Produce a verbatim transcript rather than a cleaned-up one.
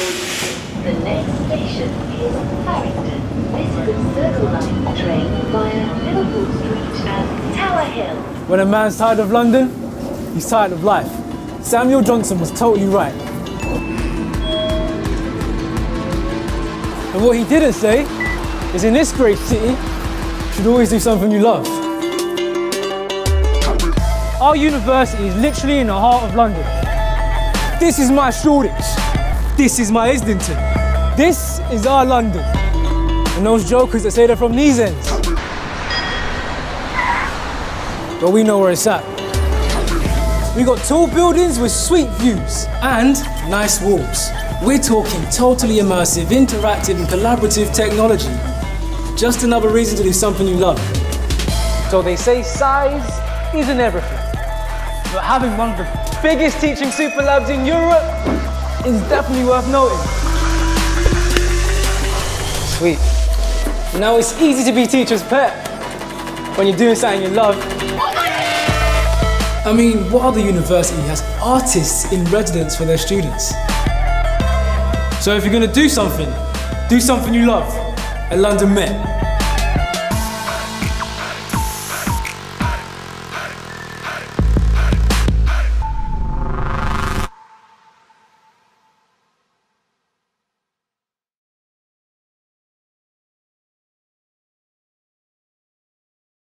The next station is Harrington. This is a Circle Line train via Liverpool Street and Tower Hill. When a man's tired of London, he's tired of life. Samuel Johnson was totally right. And what he didn't say is in this great city, you should always do something you love. Our university is literally in the heart of London. This is my Strudic. This is my Islington. This is our London. And those jokers that say they're from these ends. But we know where it's at. We got tall buildings with sweet views and nice walls. We're talking totally immersive, interactive and collaborative technology. Just another reason to do something you love. So they say size isn't everything. But having one of the biggest teaching superlabs in Europe is definitely worth noting. Sweet. Now it's easy to be teacher's pet when you're doing something you love. I mean, what other university has artists in residence for their students? So if you're going to do something, do something you love at London Met.